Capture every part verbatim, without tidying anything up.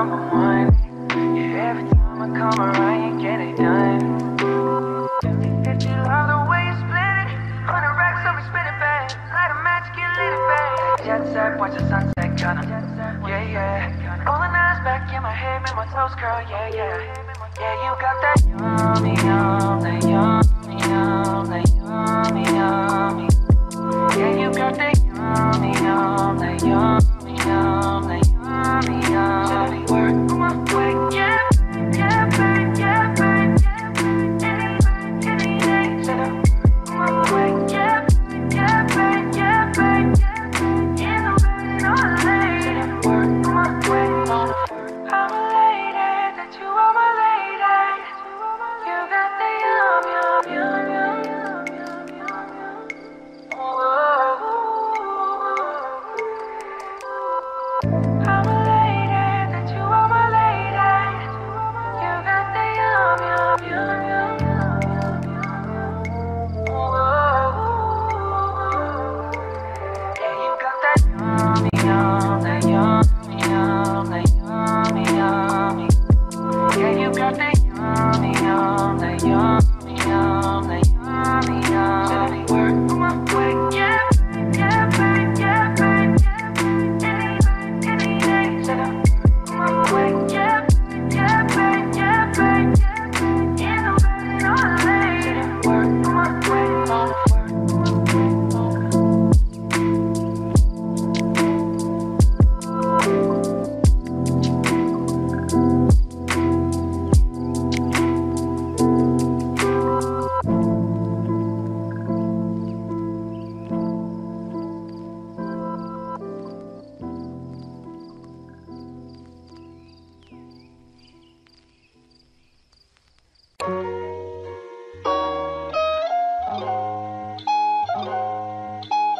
number one. Yeah, every time I come around, you get it done. If you love the way you split it, one hundred racks, I'll be spinning back. Light a match, get lit it back. Jet set, watch the sunset, kinda. Yeah, yeah. All the nights back in my head, make my toes curl, yeah, yeah. Yeah, you got that yummy, yummy, yummy, yummy, yummy, yummy. Yeah, you got that yummy, yummy, yummy, yummy, yummy, yummy. Tell me where I'm going, yeah, yeah, babe, yeah, babe, yeah, babe, yeah, babe, yeah, babe, yeah, babe. Tell me where I'm going, yeah, yeah, babe, yeah, babe, yeah, babe, yeah, babe, yeah, babe. Tell me where I'm going, I'm a lady, that you are my lady.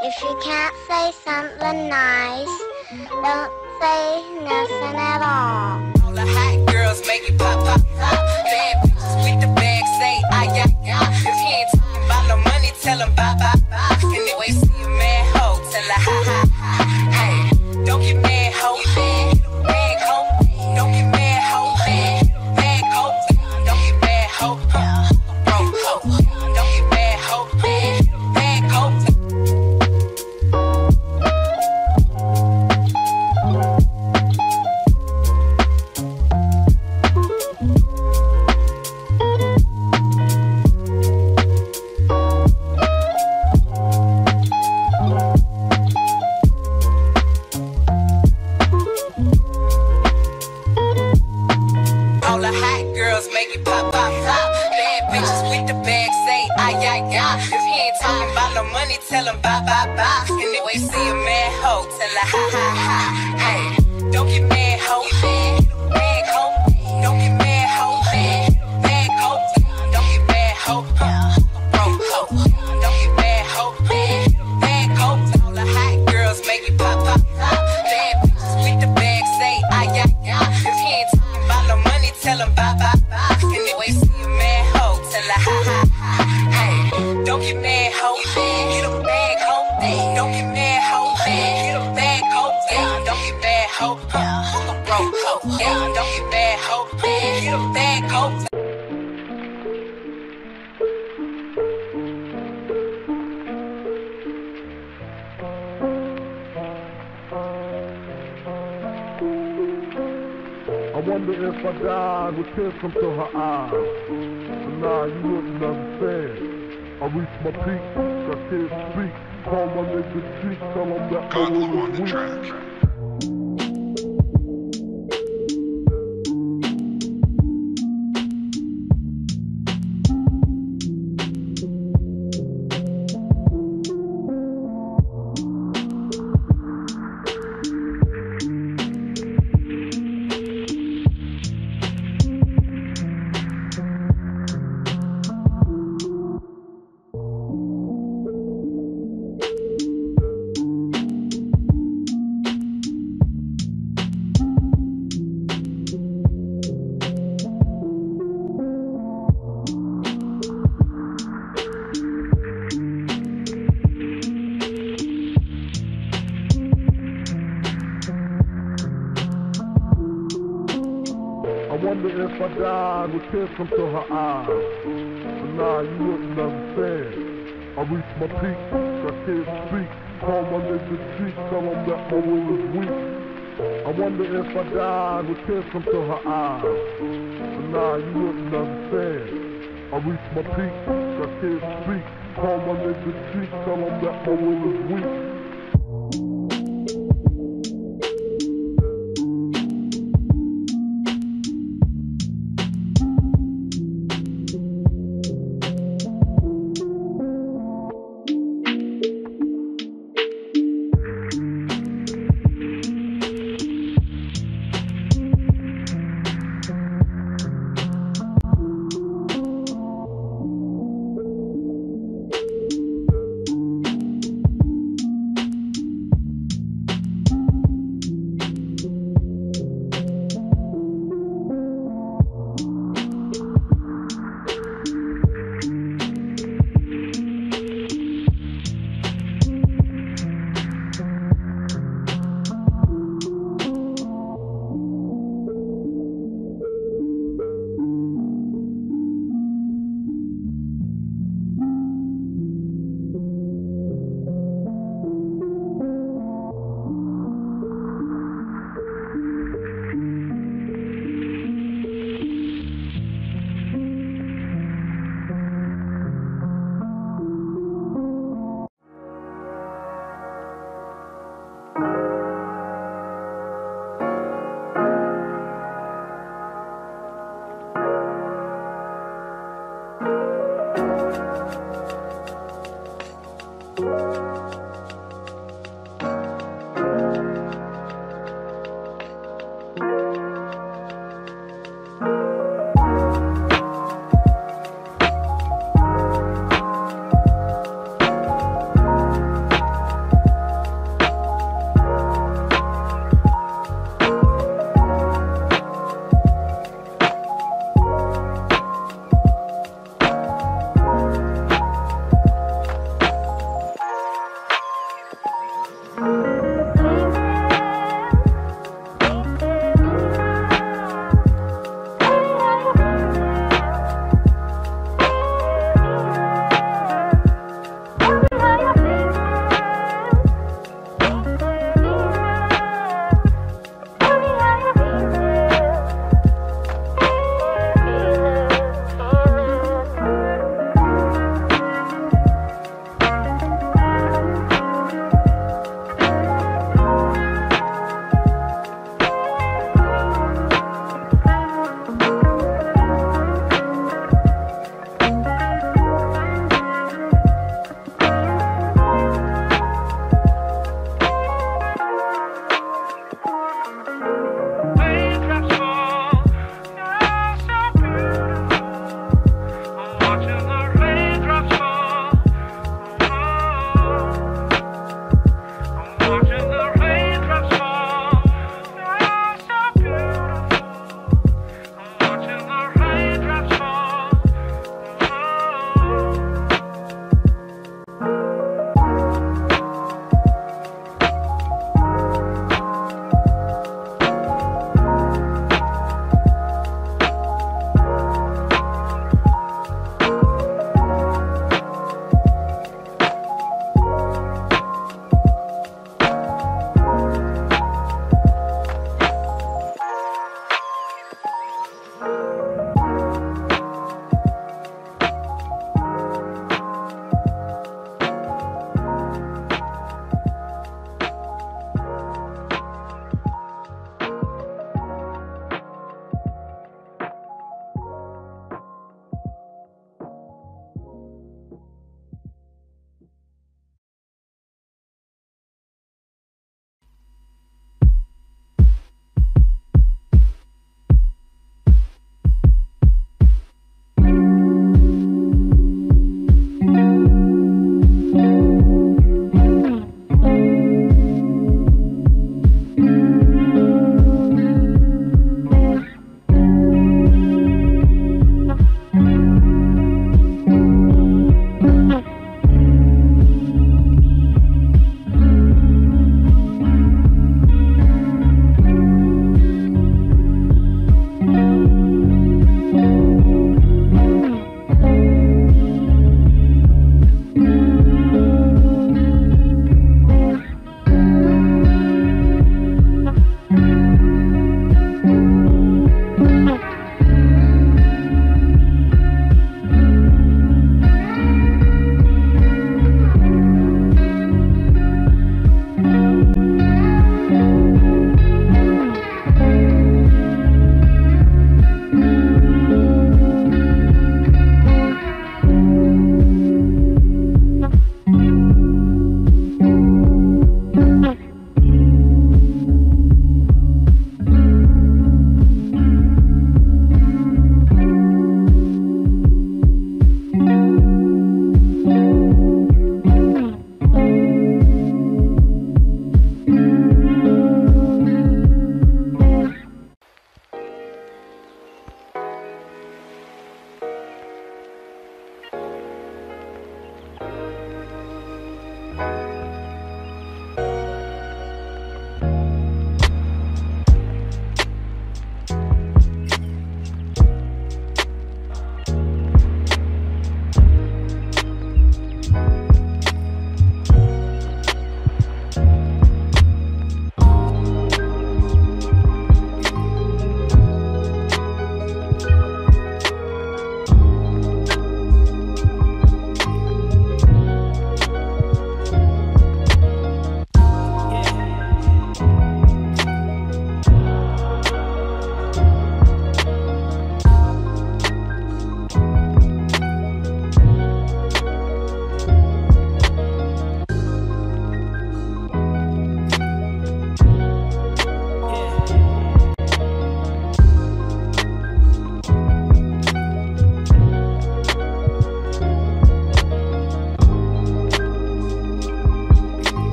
If you can't say something nice, don't say nothing at all. All the hot girls make it pop, pop, pop. Bad bitches with the bag say, ay, ay, ay. If he ain't talking about no money, tell him bye, bye, bye. And if you see a mad hoe, tell her ha, ha, ha. Hey, don't get mad, hoe. Get a bag, hoe. Don't get mad, hoe. Get a bag, hoe. Don't get mad, hoe. Broke, hoe. Don't get mad, hoe. Get a bag, hoe. Tell him bye, bye, bye. And if you see a mad hoe, tell her ha, ha, ha. Hey, don't get mad, hoe. Get a bag, hoe. Don't get mad, hoe. Get a bag, hoe. Don't get mad, hoe. Broke, hoe. Don't get mad, hoe. Get a bag, hoe. All the hot girls make it pop, pop, pop. Bad bitches with the bag say, ay, ay, ay. If he ain't talking about no money, tell him bye, bye, bye. And if you see a mad hoe, tell her ha, ha, ha. Hey, don't get mad, hoe. Don't get mad, ho. Get a bag, ho. Don't get bad, ho. Broke, ho. Don't get bad, ho. Get a bag, ho. I wonder if I died with tears come to her eyes. But now you wouldn't understand. I reached my peak, I can't speak. Call my nigga Cheek, tell him that I was the track. wonder if I died with tears come to her eyes. But now you wouldn't understand. I reached my peak, I can't speak. Call my niggas cheek, tell them that my will is weak. I wonder if I died with tears come to her eyes. But now you wouldn't understand. I reached my peak, I can't speak. Call my niggas cheek, tell them that my will is weak.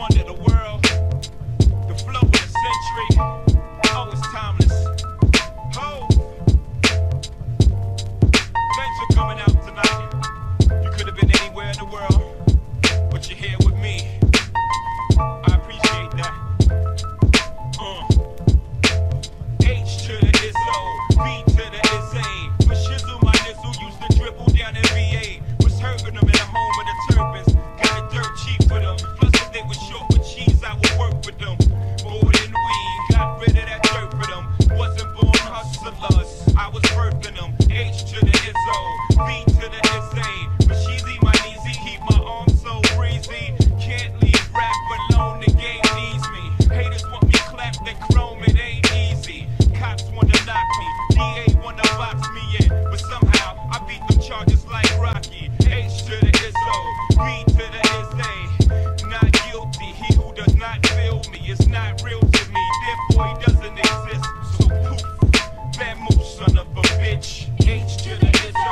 wonder the world. The flow of the century, oh, it's timeless. Ho! Thanks for coming out tonight. You could have been anywhere in the world, but you're here with me. I appreciate that. Uh. H to the Izzo, B to the Izzy. With shizzle, my nizzle used to dribble down in V A. Was hurting them in the home of the turbans. Got the dirt cheap for them. Plus, if they were short with cheese, I would work with them. More than weed, got rid of that dirt for them. Wasn't born hustlers, I was birthing them. H to the Izzo, B to the Izzy. But she's easy, my easy, keep my arms so breezy. Can't leave rap alone, the game needs me. Haters want me clapped and chrome, it ain't easy. Cops wanna knock me, D A wanna box me in. But somehow, I beat them charges like Rocky. H to the Izzo, B to the Izzy. Not guilty, he who does not feel me is not real to me. Therefore, he doesn't exist. So poof, bad move, son of a bitch. H to the Izzo.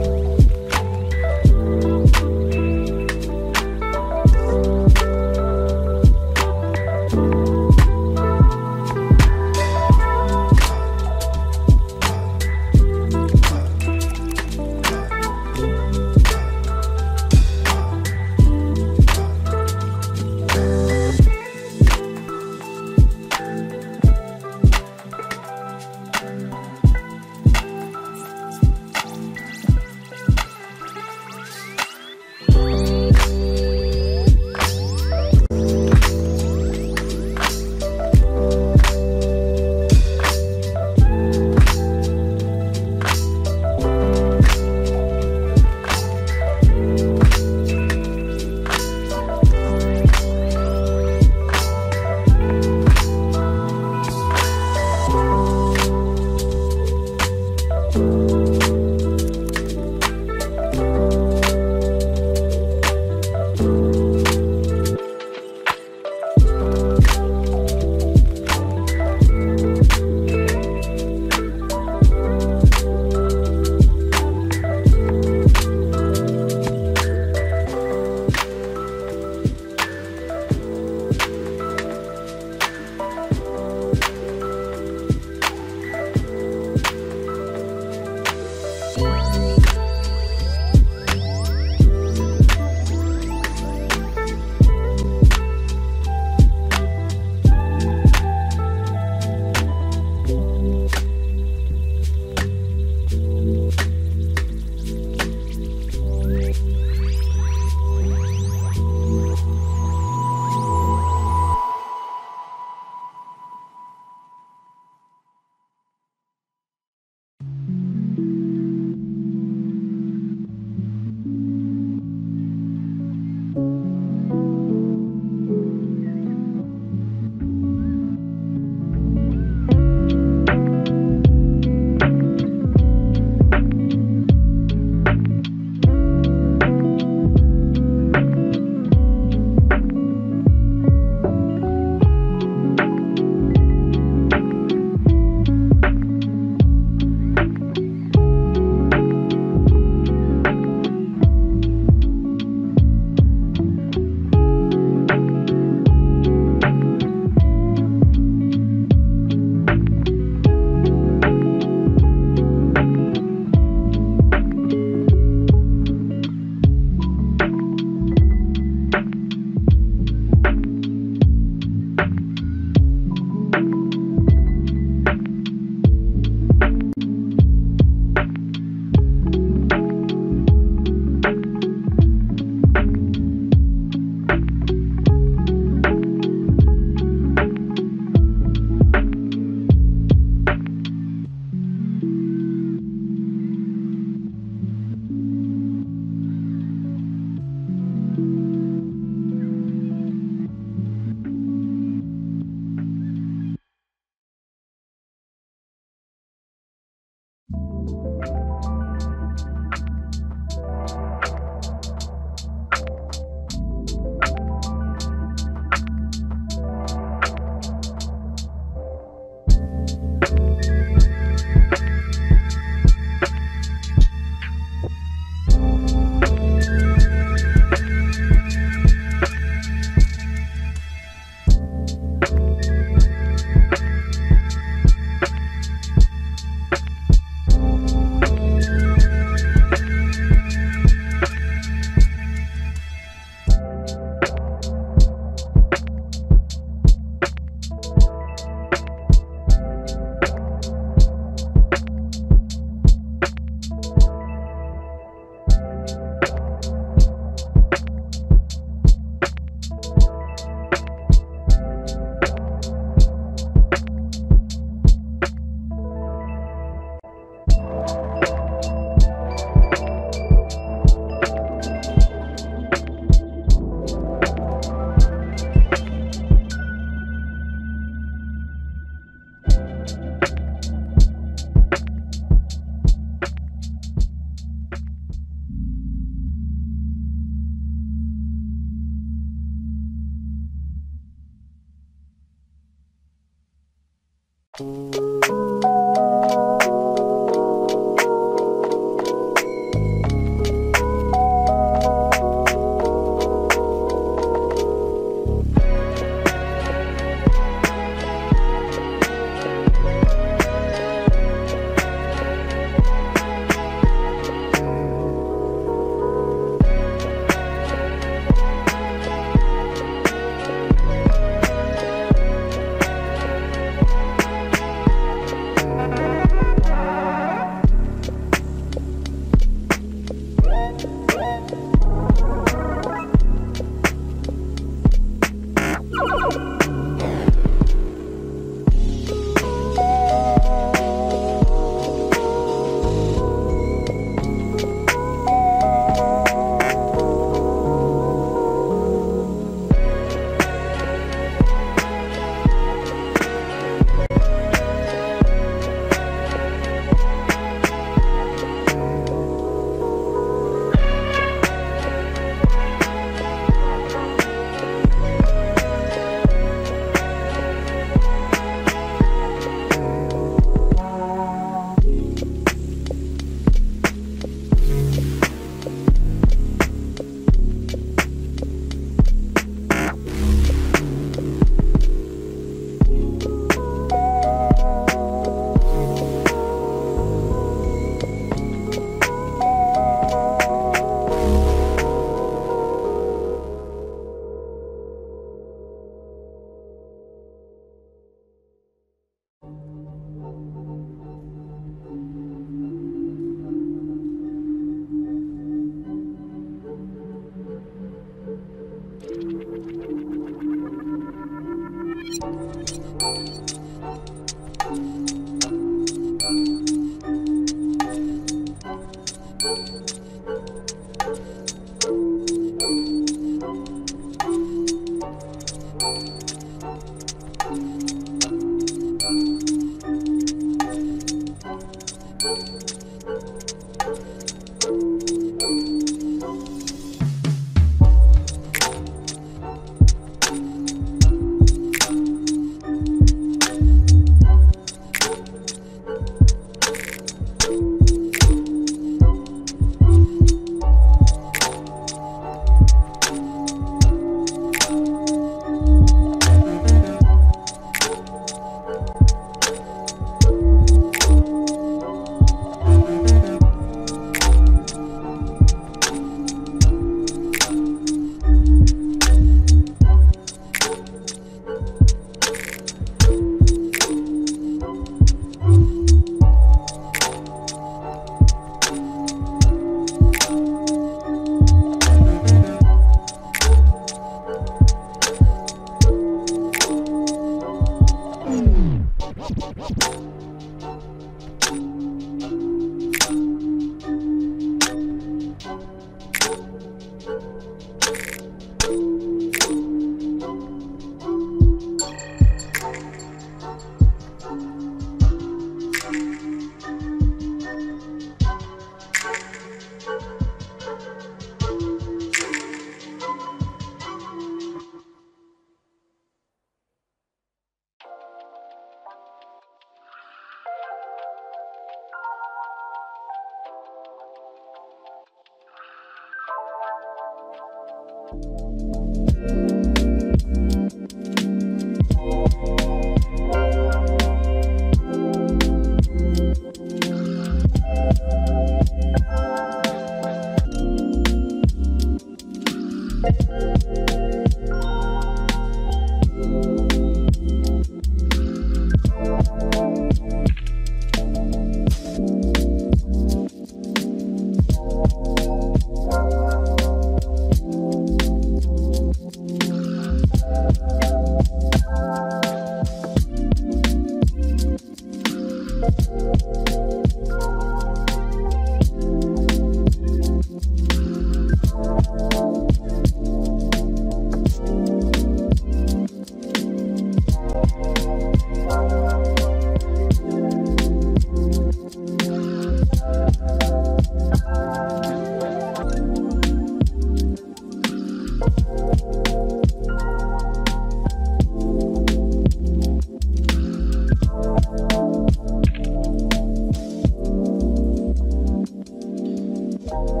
Thank you.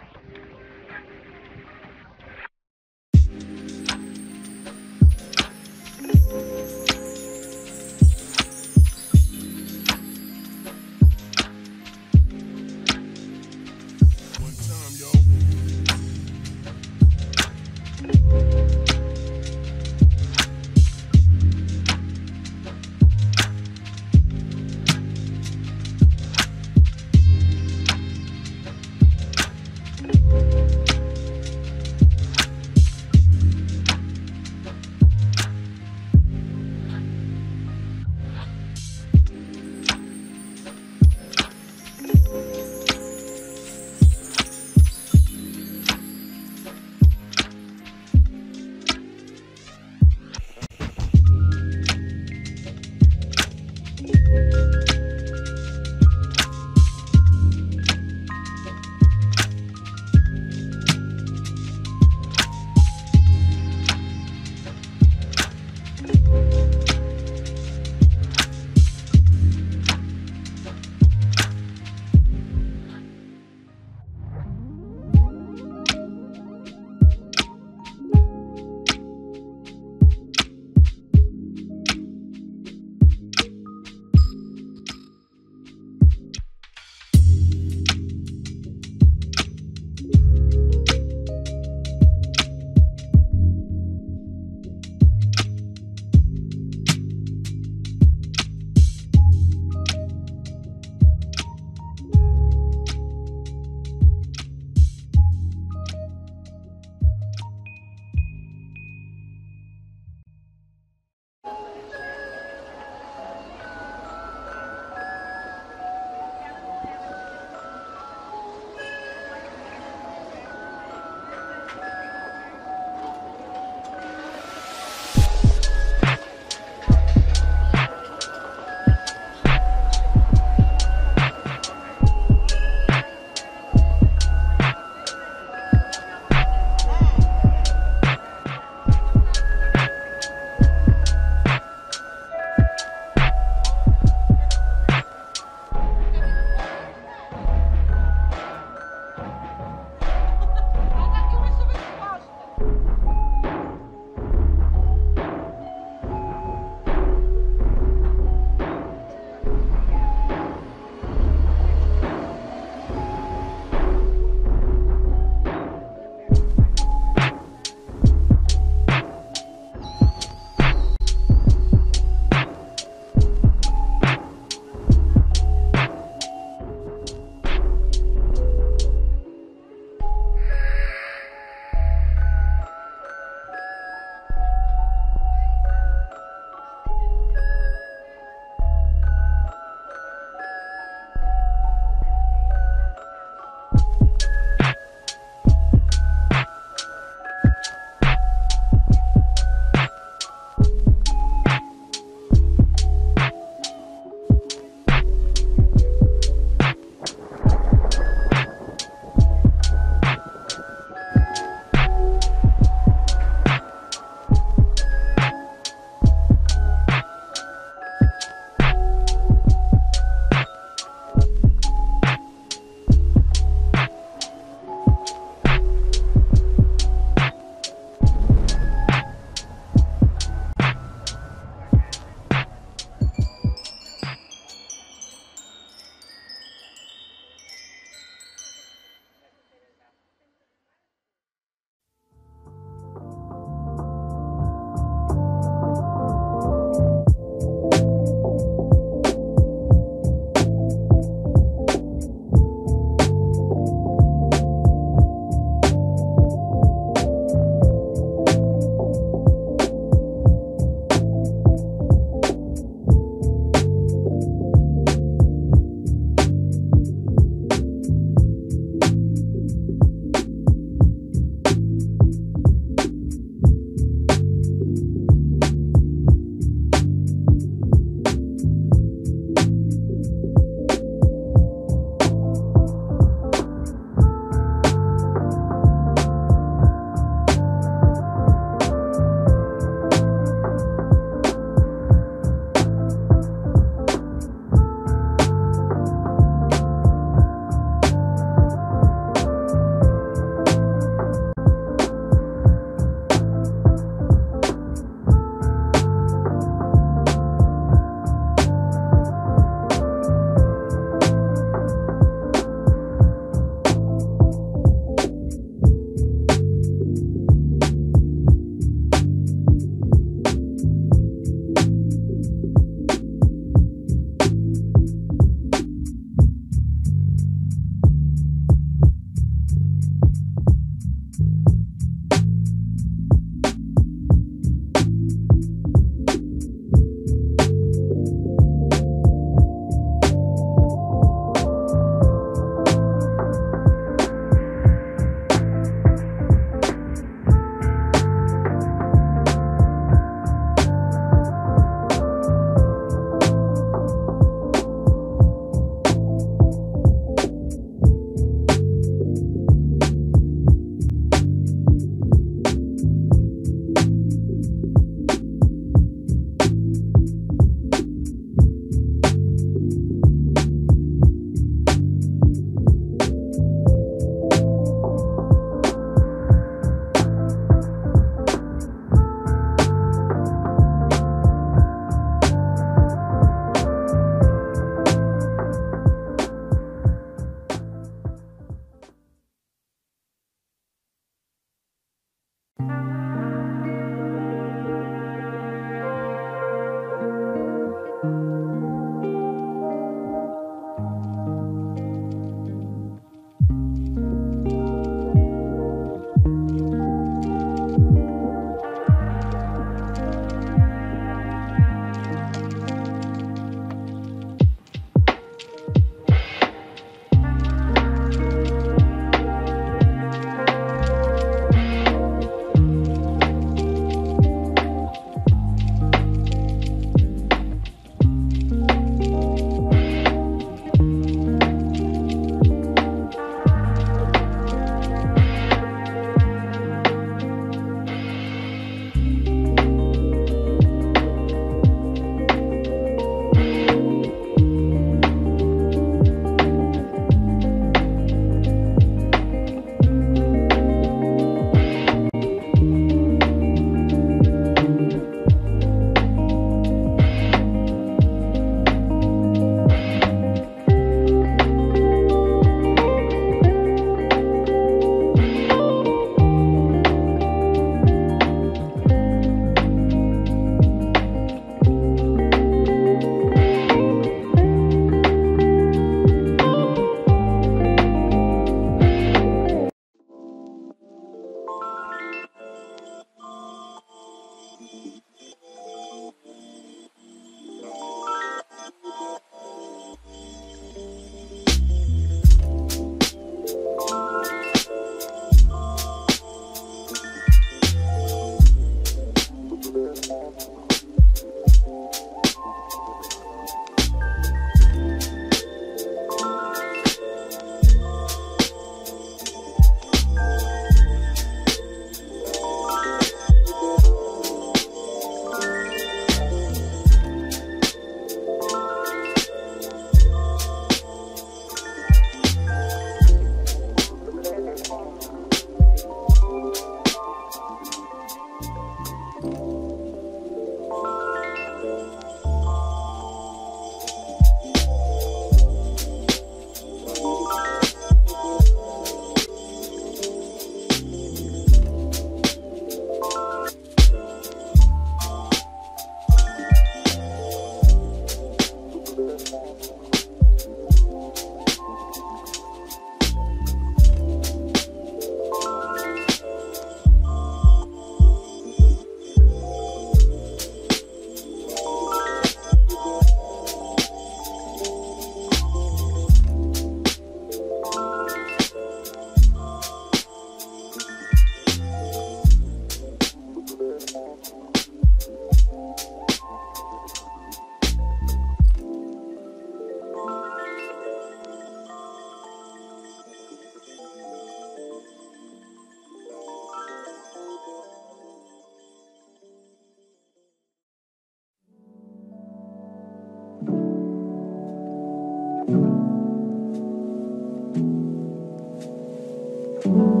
Thank you.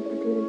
You.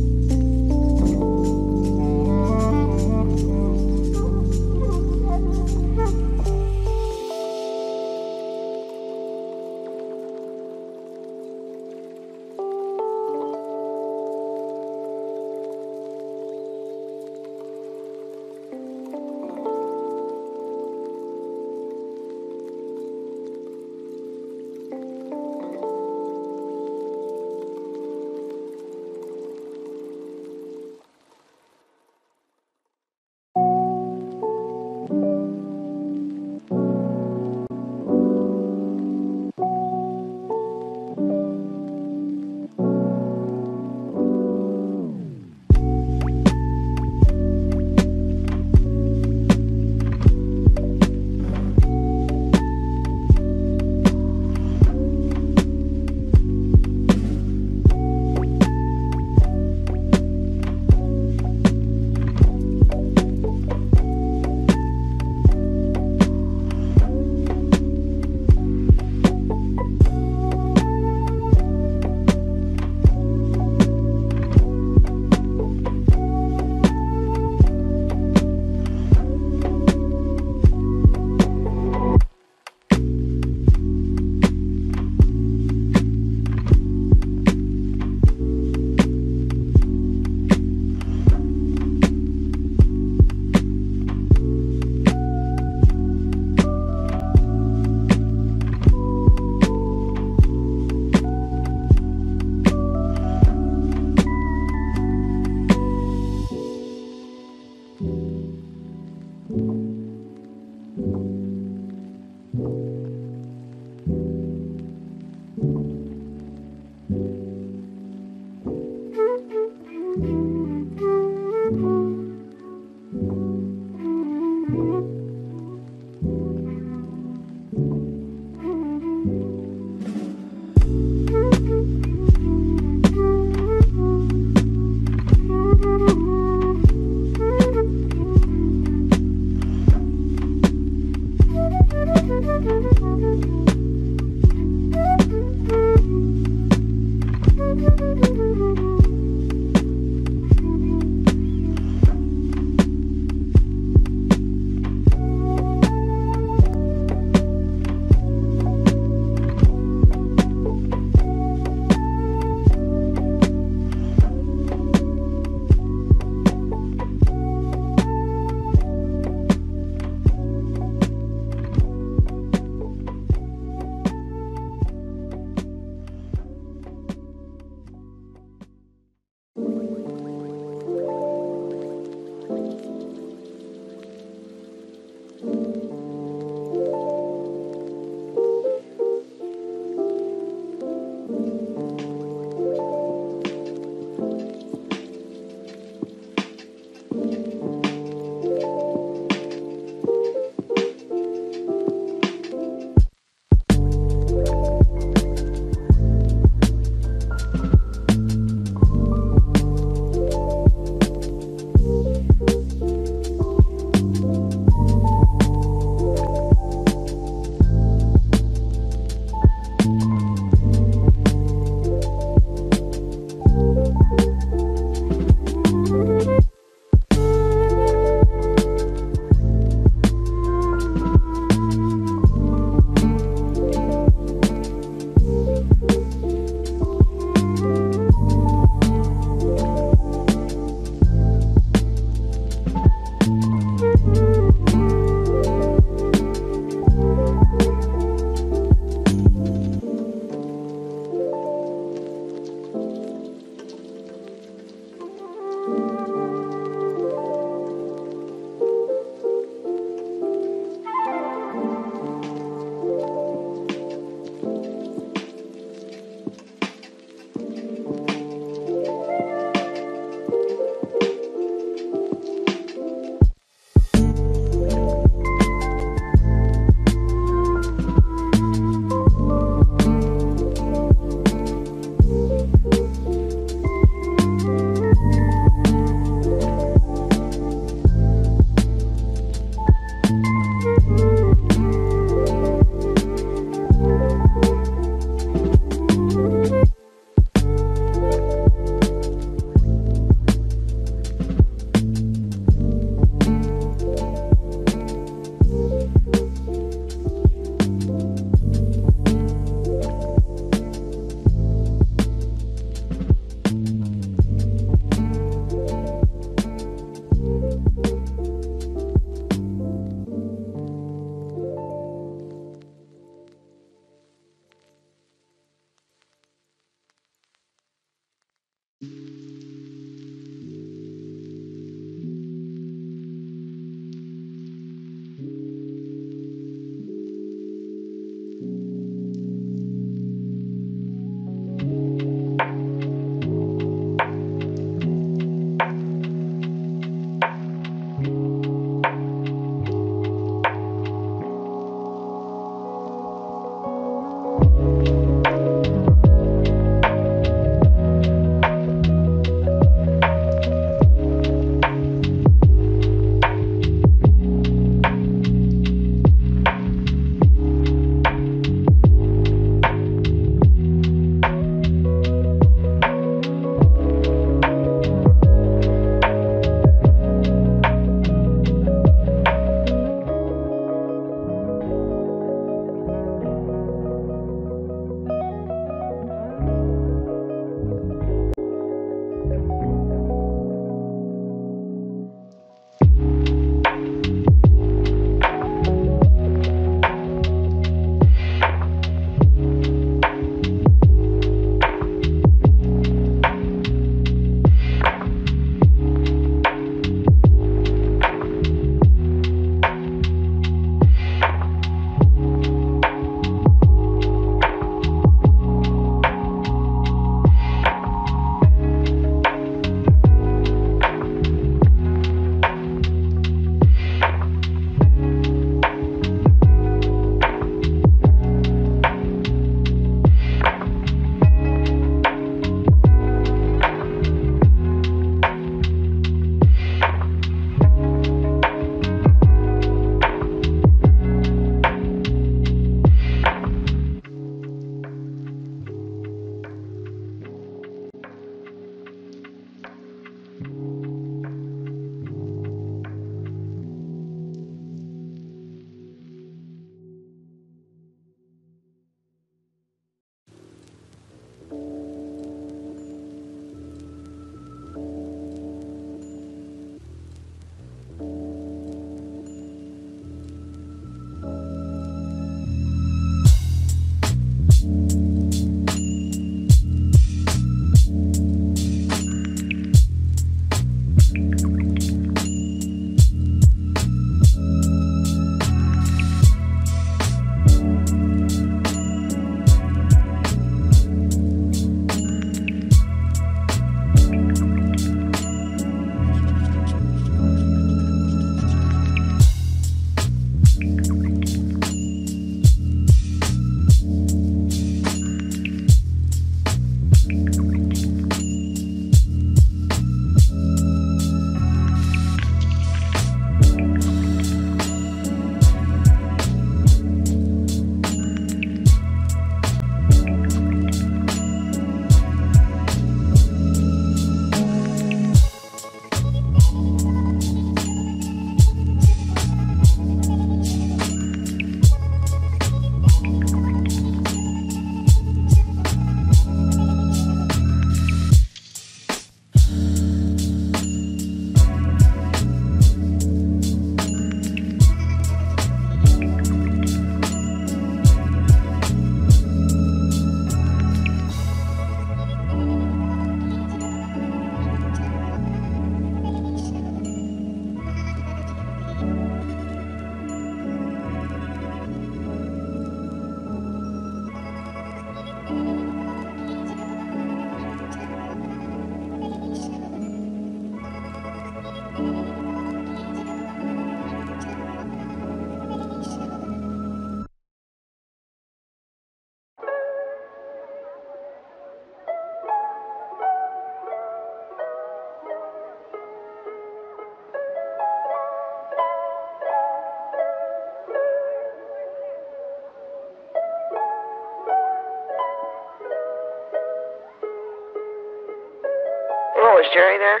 Is Jerry there?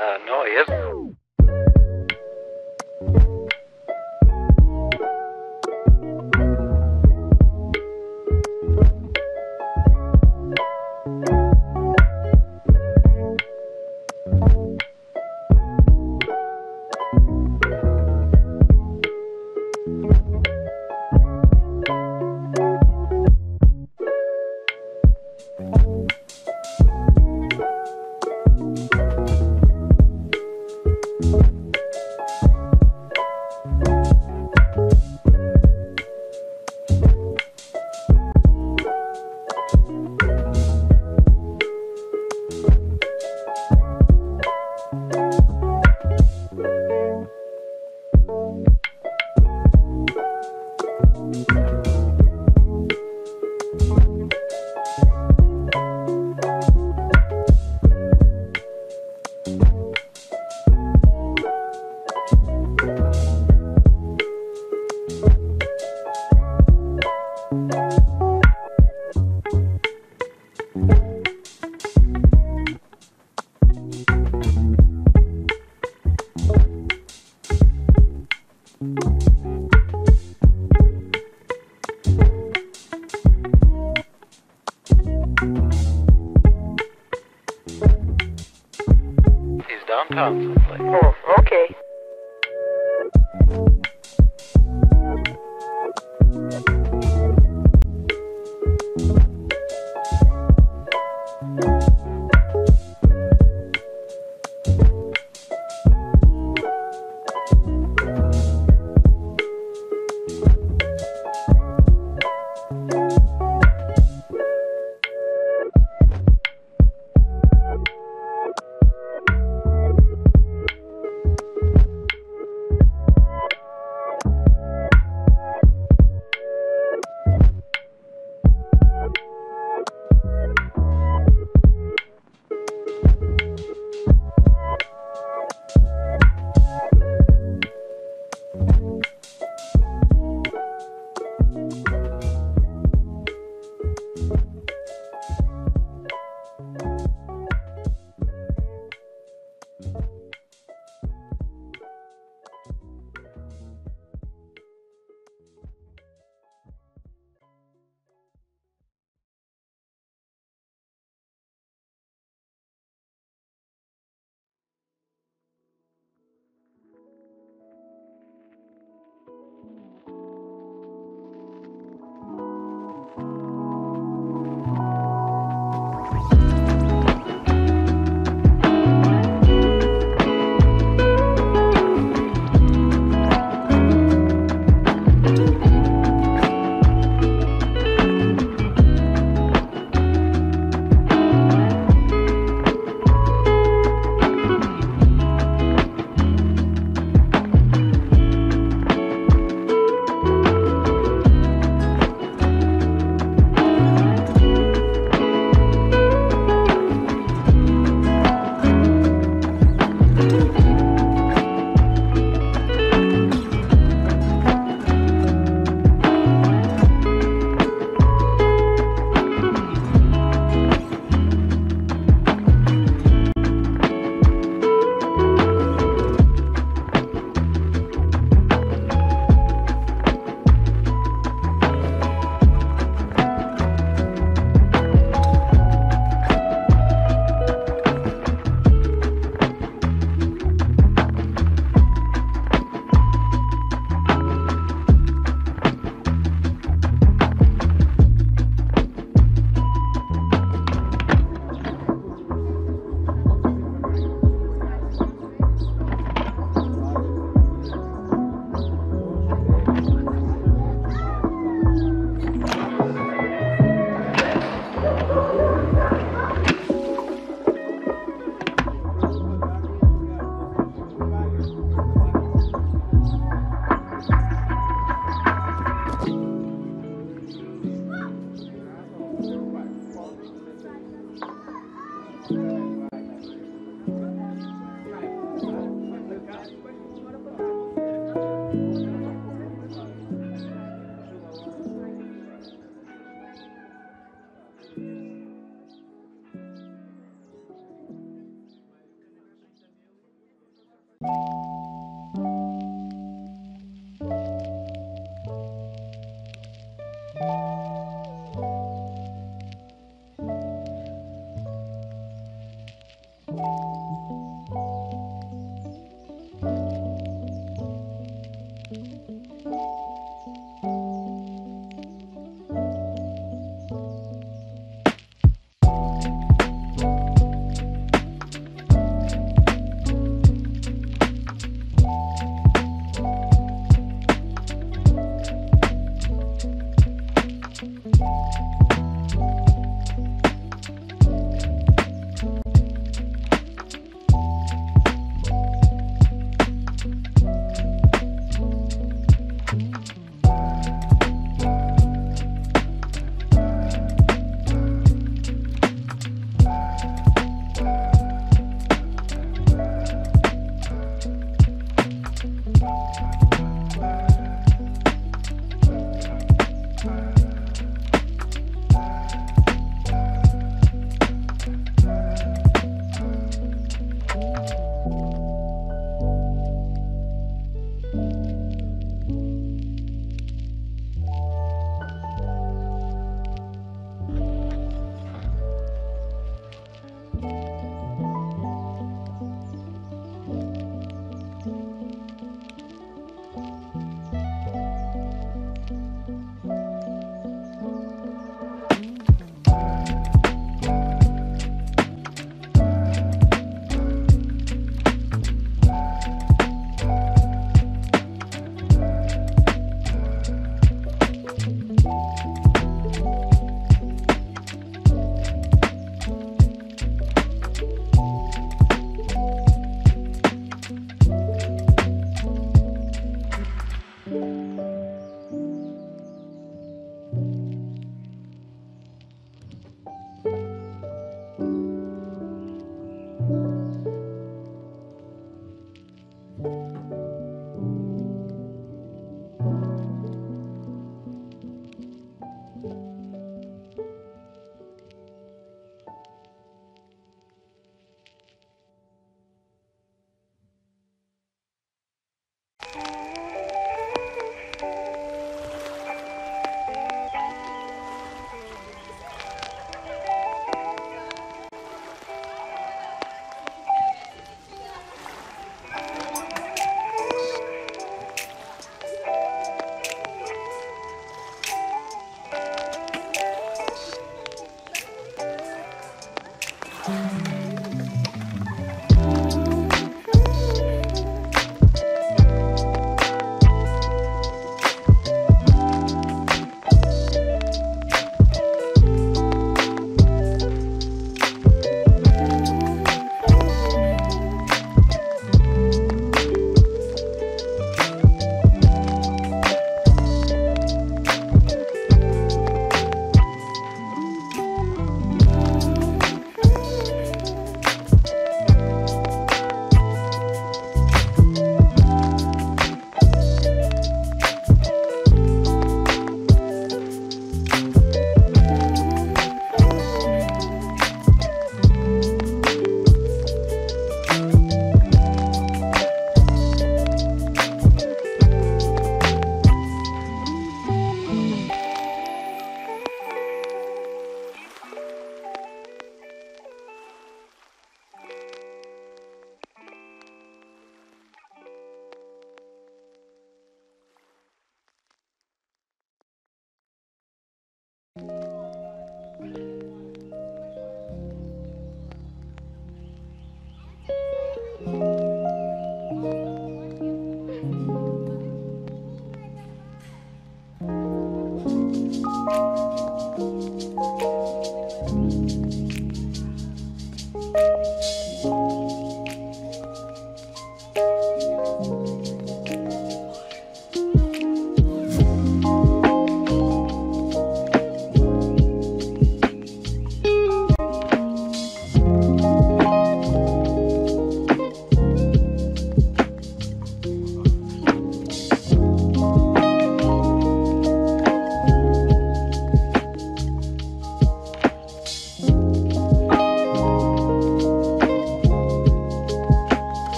Uh, no, he isn't. Oh, okay.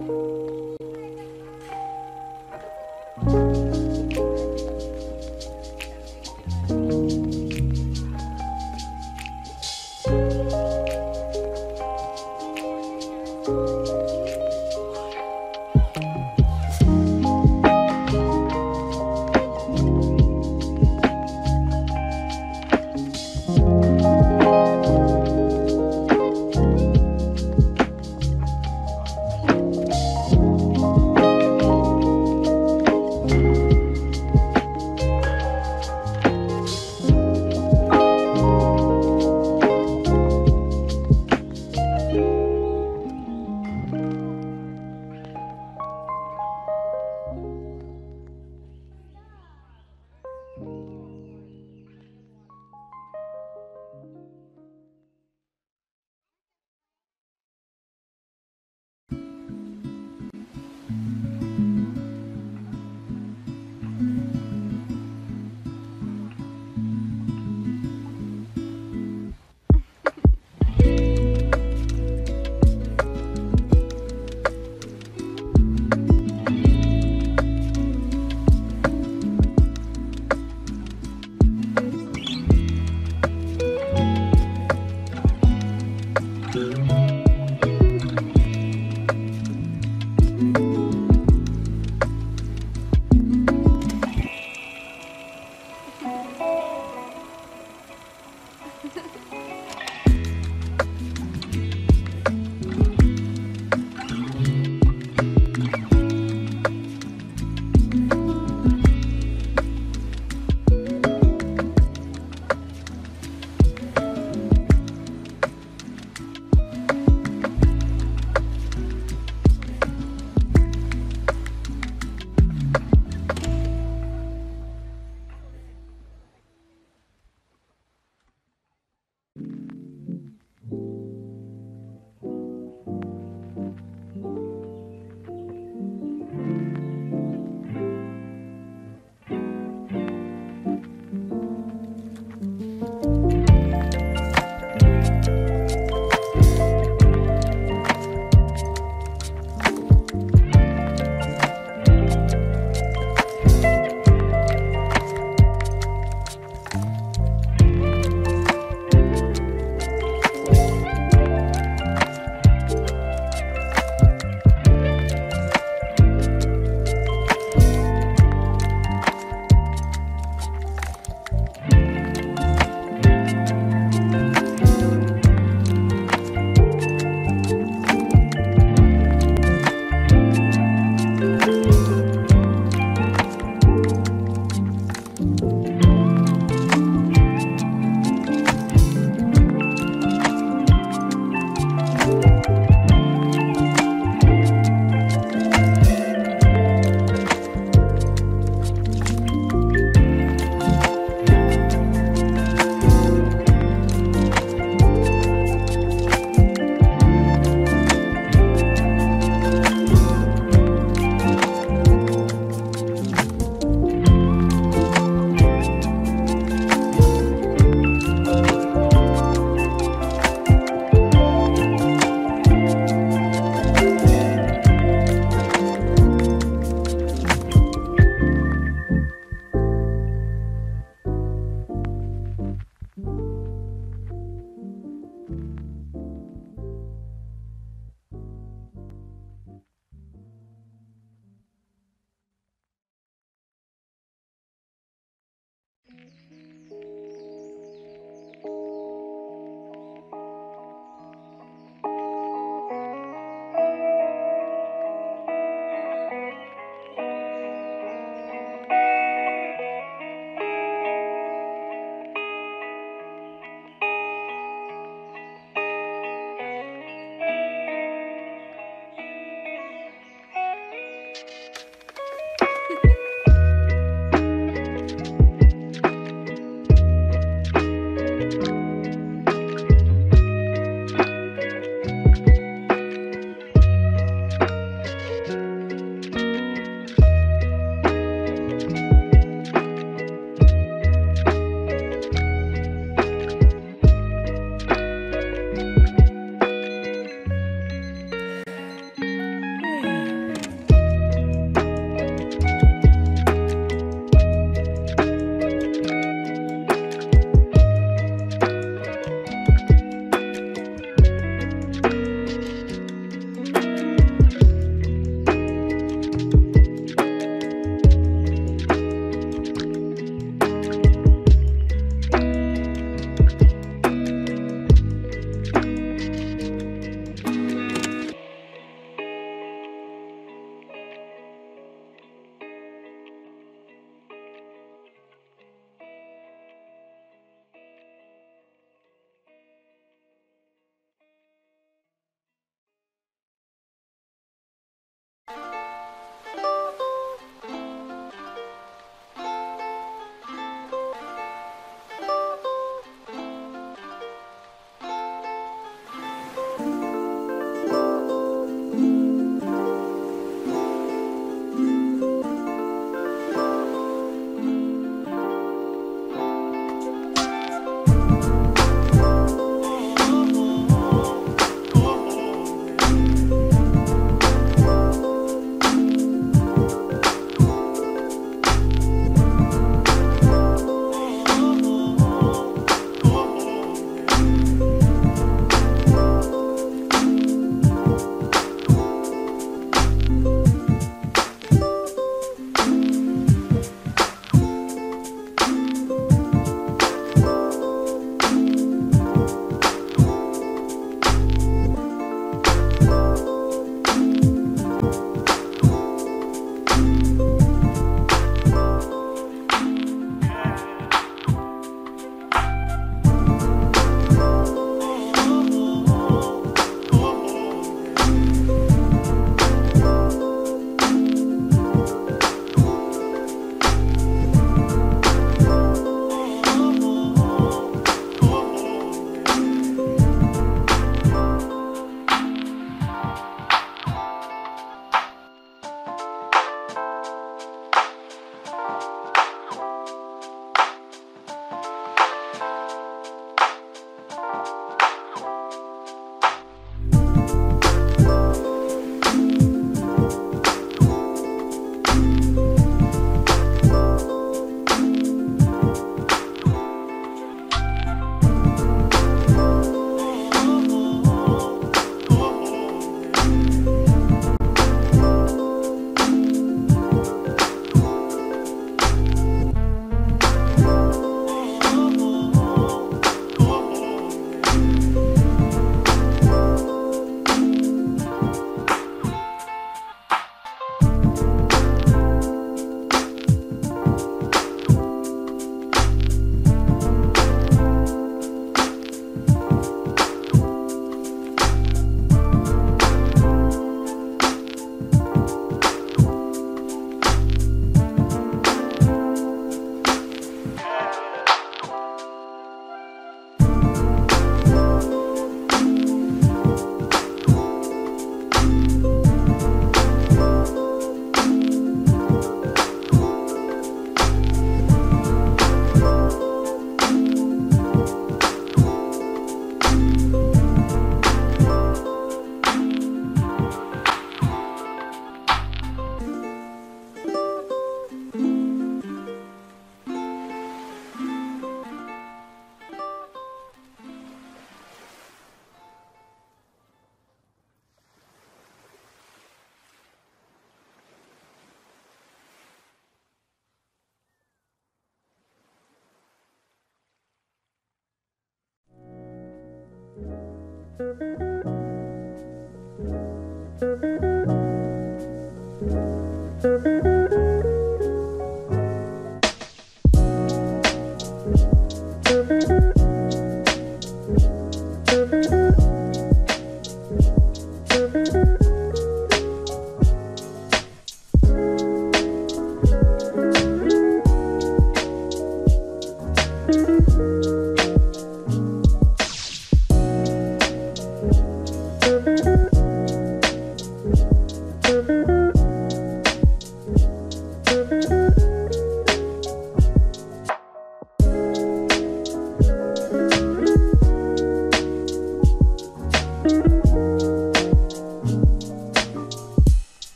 You.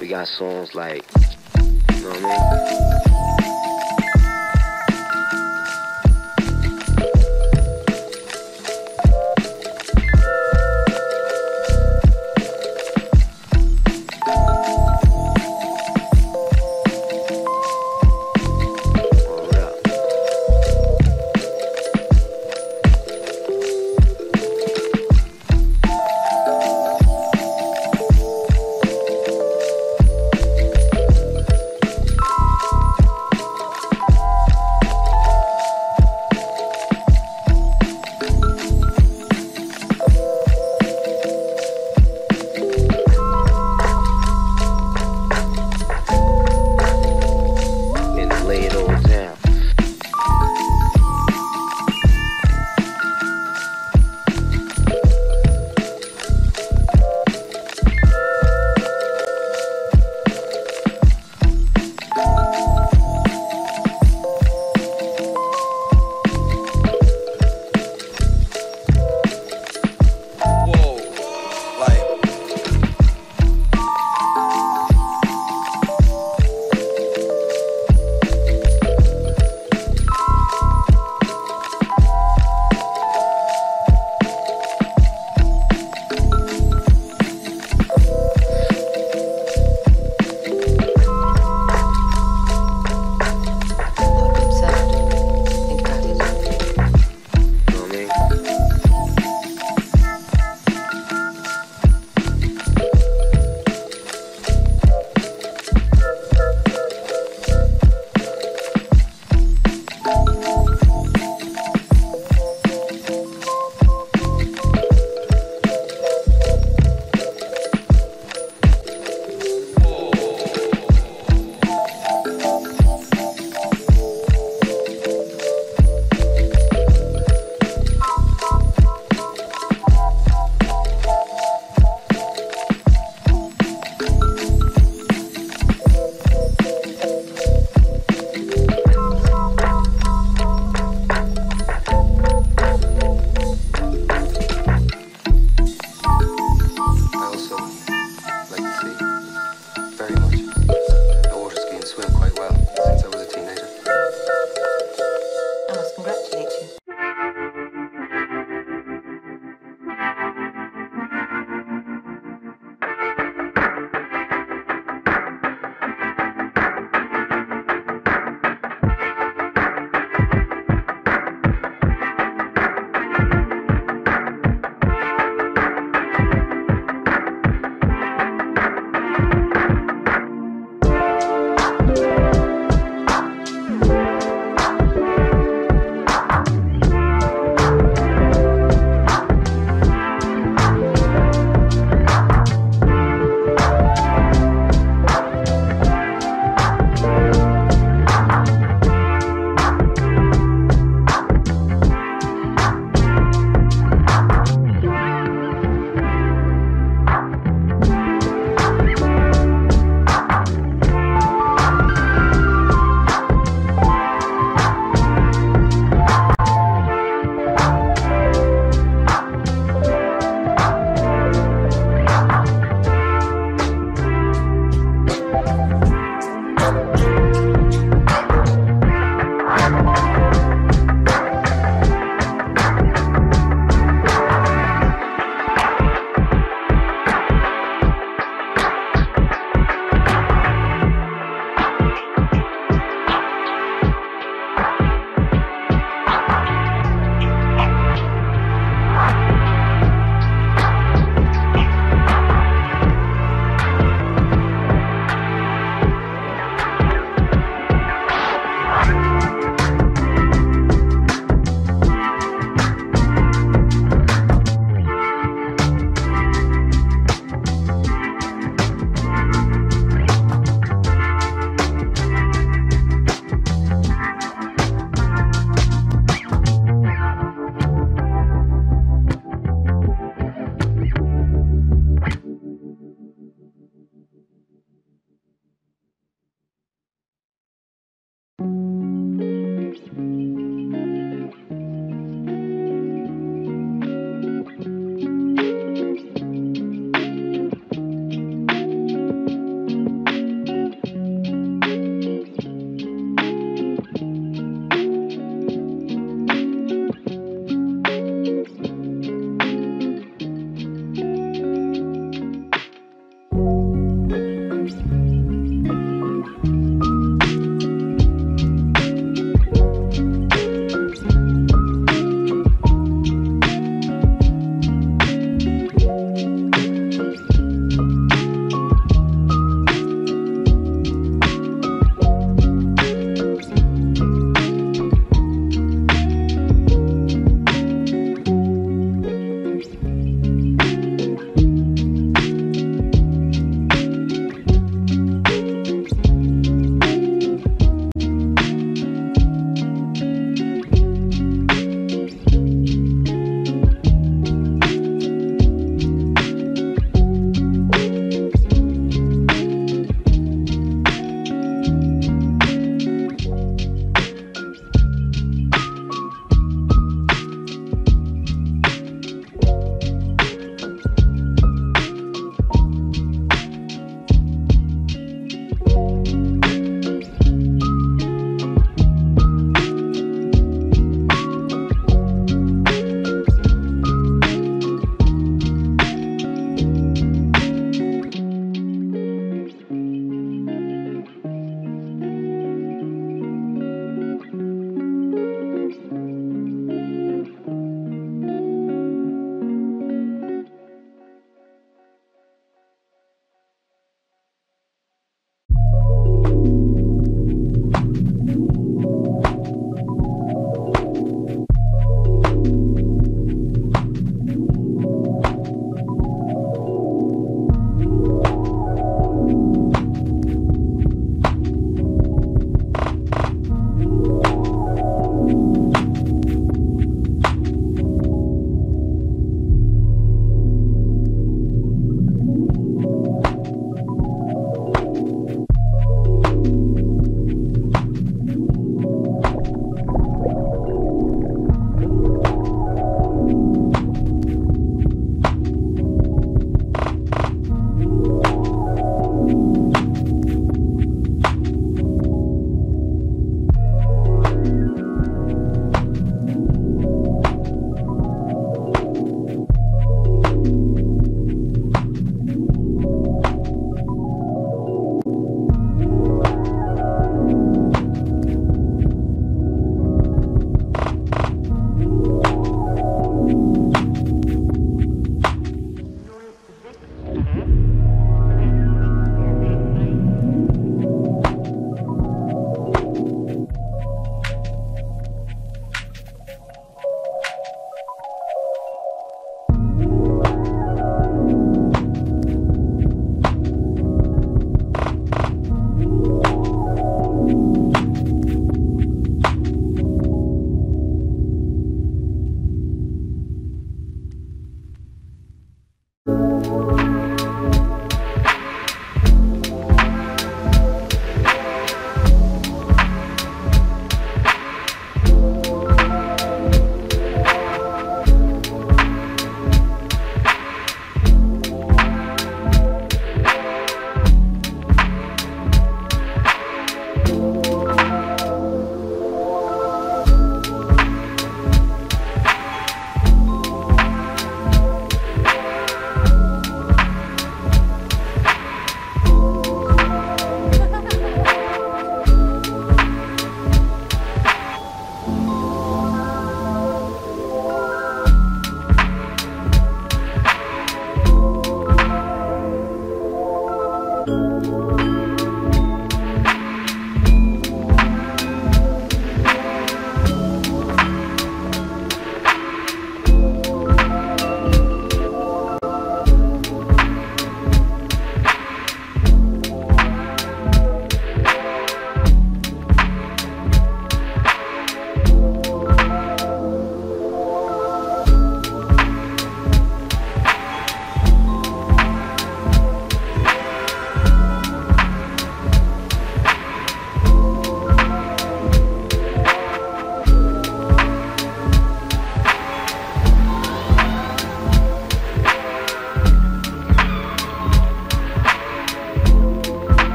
We got songs like, you know what I mean?